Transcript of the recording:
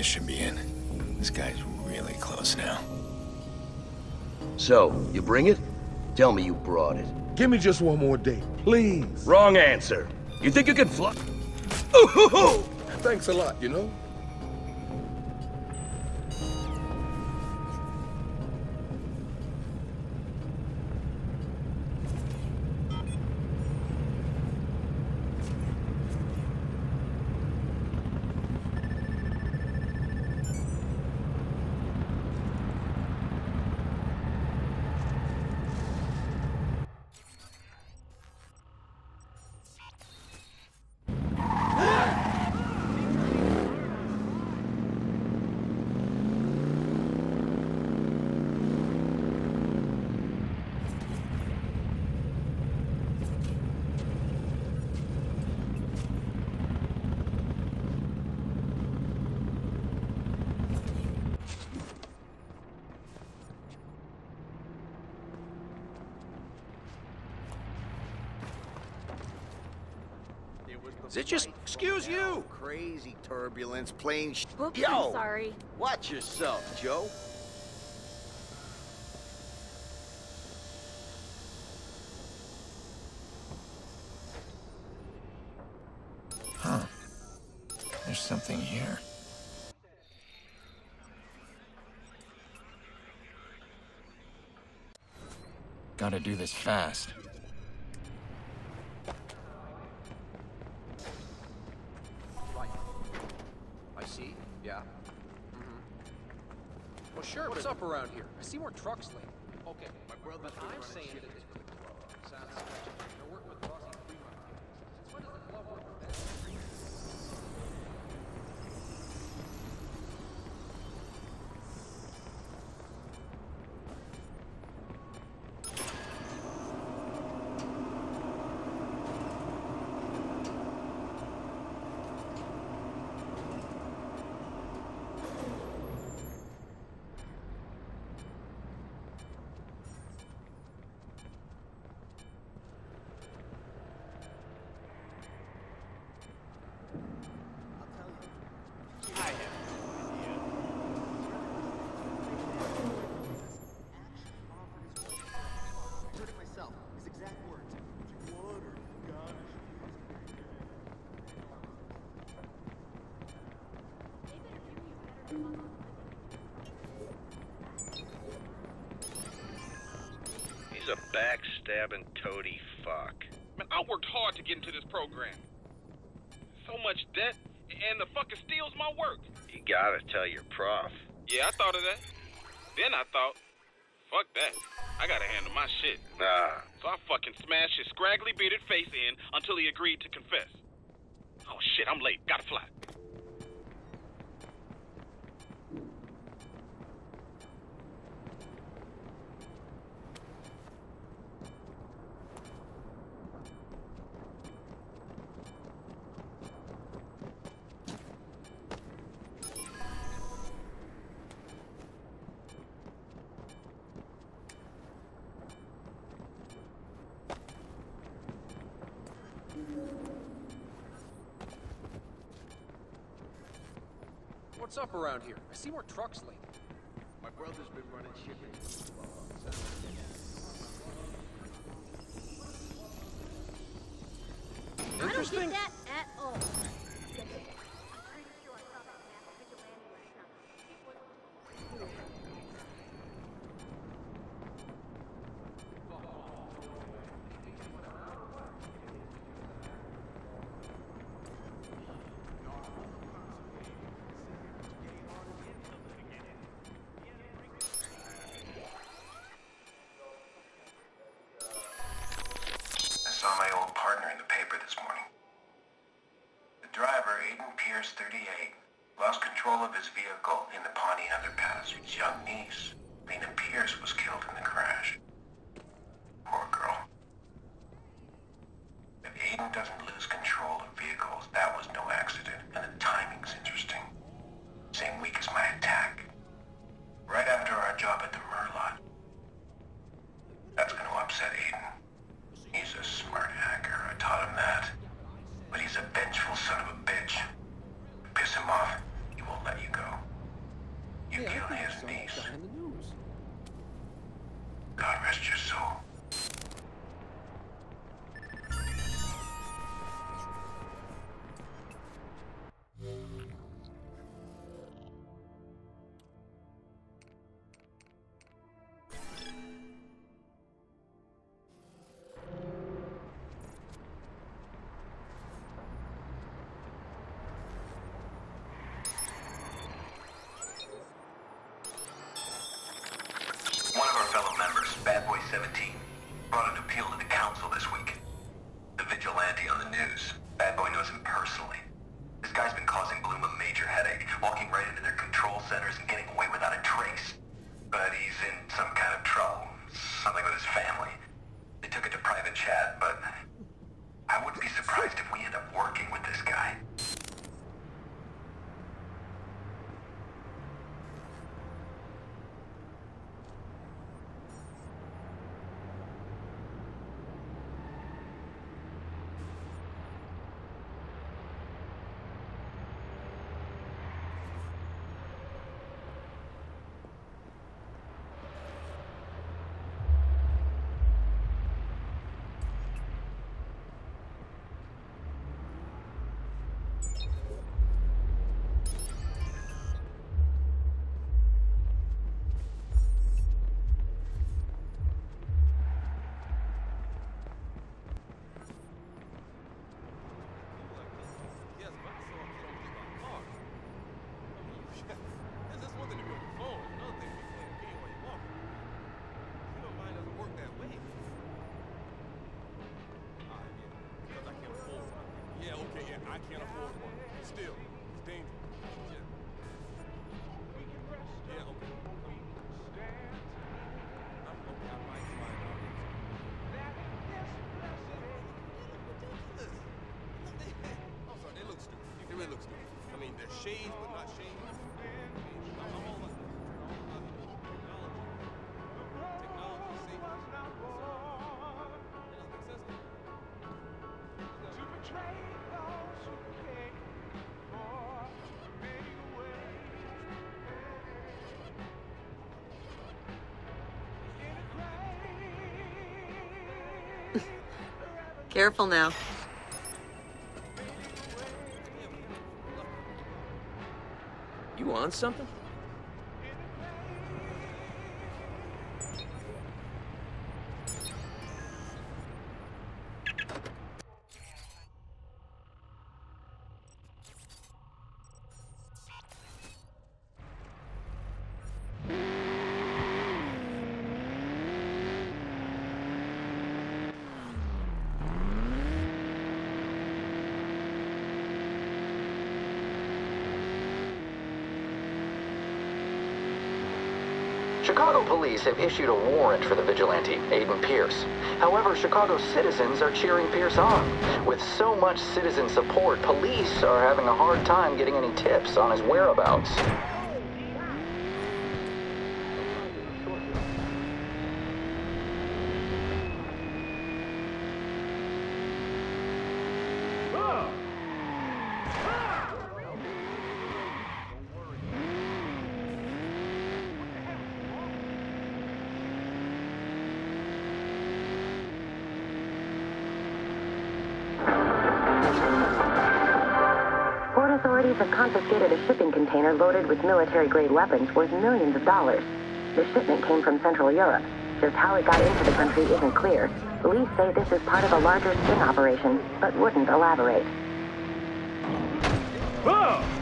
This should be in. This guy's really close now. So, you bring it? Tell me you brought it. Give me just one more day, please. Wrong answer. You think you can fly? Ooh-hoo-hoo! Thanks a lot, you know? Is it just? Excuse you. Crazy turbulence, plane. Oops, yo, I'm sorry. Watch yourself, Joe. Huh? There's something here. Gotta do this fast. What's up around here? I see more trucks lately. Okay, my brother, but I'm saying that it's really low. Sounds sketchy. They're working with Rossi and Fremont kids. What does the club work with a backstabbing toady fuck. Man, I worked hard to get into this program. So much debt, and the fucker steals my work. You gotta tell your prof. Yeah, I thought of that. Then I thought, fuck that. I gotta handle my shit. Nah. So I fucking smashed his scraggly bearded face in until he agreed to confess. Oh shit, I'm late. Gotta fly. What's up around here? I see more trucks lately. My brother's been running shipping. I don't get that at all. Driver, Aiden Pierce, 38, lost control of his vehicle in the Pawnee underpass. His young niece, Lena Pierce, was killed in the crash. Poor girl. If Aiden doesn't lose control of vehicles, that was no accident, and the timing's interesting. Same week as my attack. Right after our job at the Merlot. That's going to upset Aiden. He's a smart hacker, I taught him that. But he's a vengeful son of a bitch. Piss him off, he won't let you go. 2017. Brought an appeal to the council this week. The vigilante on the news. Bad Boy knows him personally. This guy's been causing Bloom a major headache, walking right into their control centers and getting away without a trace. But he's in some kind of trouble. Something with his family. They took it to private chat, but I wouldn't be surprised if we end up working with this guy. I can't afford one. Still, it's dangerous. Yeah. We can rest. Yeah, okay. We stand. I'm okay. I might find out. That is ridiculous. I'm sorry, they look stupid. They really look stupid. I mean, they're shades, but not shades. Careful now. You on something? Chicago police have issued a warrant for the vigilante, Aiden Pierce. However, Chicago citizens are cheering Pierce on. With so much citizen support, police are having a hard time getting any tips on his whereabouts. Authorities have confiscated a shipping container loaded with military-grade weapons worth millions of dollars. The shipment came from Central Europe. Just how it got into the country isn't clear. Police say this is part of a larger sting operation, but wouldn't elaborate. Whoa!